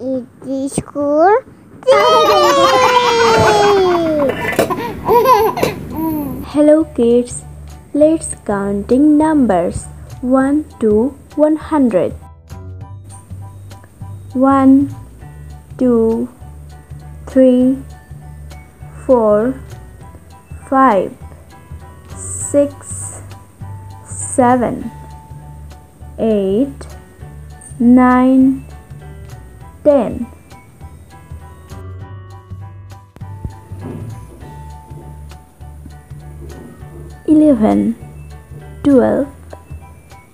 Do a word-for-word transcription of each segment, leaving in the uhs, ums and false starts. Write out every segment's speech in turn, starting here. eat the school day. Hello kids, let's counting numbers one to one hundred. One, two, three, four, five, six, seven, eight, nine, ten. Eleven, twelve,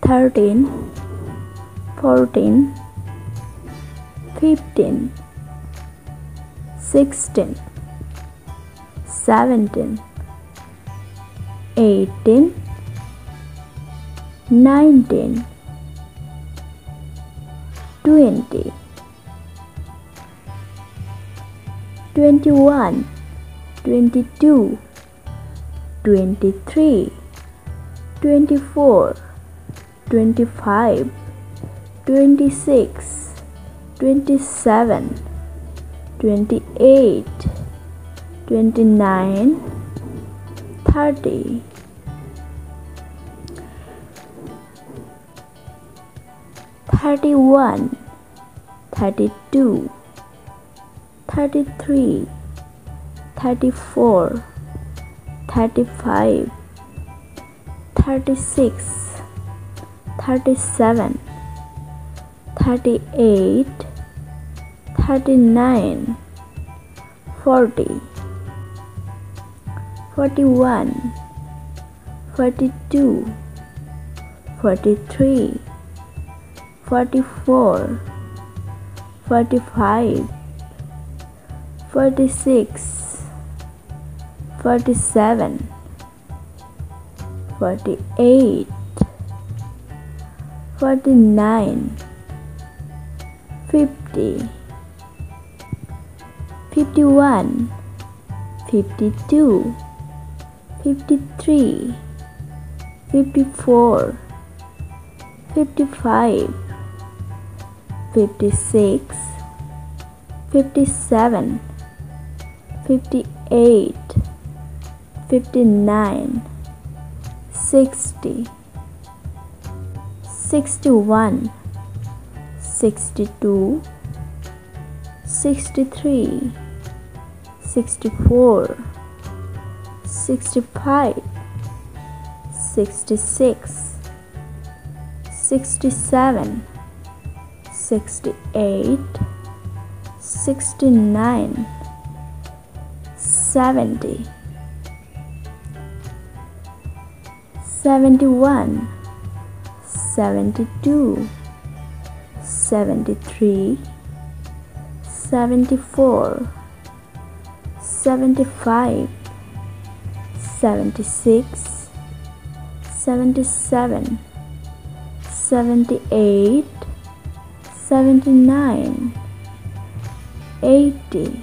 thirteen, fourteen, fifteen, sixteen, seventeen, eighteen, nineteen, twenty, twenty-one, twenty-two, twenty-three, twenty-four, twenty-five, twenty-six, twenty-seven, twenty-eight, twenty-nine, thirty. Thirty-one, thirty-two, thirty-three, thirty-four, thirty-five, thirty-six, thirty-seven, thirty-eight, thirty-nine, forty, forty-one, forty-two, forty-three, forty-four, forty-five, forty-six, forty-seven, forty-eight, forty-nine, fifty, fifty-one, fifty-two, fifty-three, fifty-four, fifty-five, fifty-six, fifty-seven, fifty-eight, fifty-nine, sixty, sixty-one, sixty-two, sixty-three, sixty-four, sixty-five, sixty-six, sixty-seven, sixty-eight, sixty-nine, seventy, seventy-one, seventy-two, seventy-three, seventy-four, seventy-five, seventy-six, seventy-seven, seventy-eight, seventy-nine, eighty,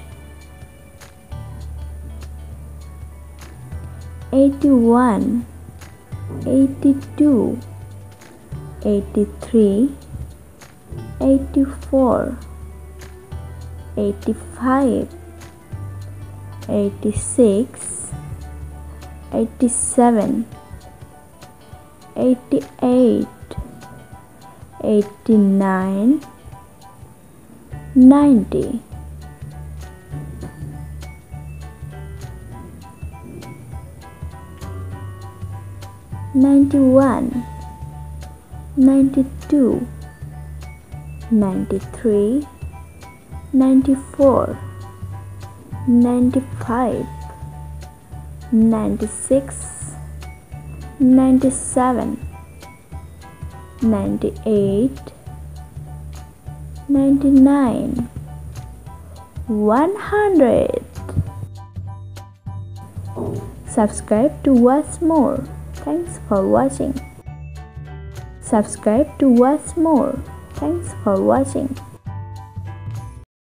eighty-one, eighty-two, eighty-three, eighty-four, eighty-five, eighty-six, eighty-seven, eighty-eight, eighty-nine, ninety, ninety-one, ninety-two, ninety-three, ninety-four, ninety-five, ninety-six, ninety-seven, ninety-eight, ninety-nine, one hundred. Subscribe to watch more. Thanks for watching. Subscribe to watch more. Thanks for watching.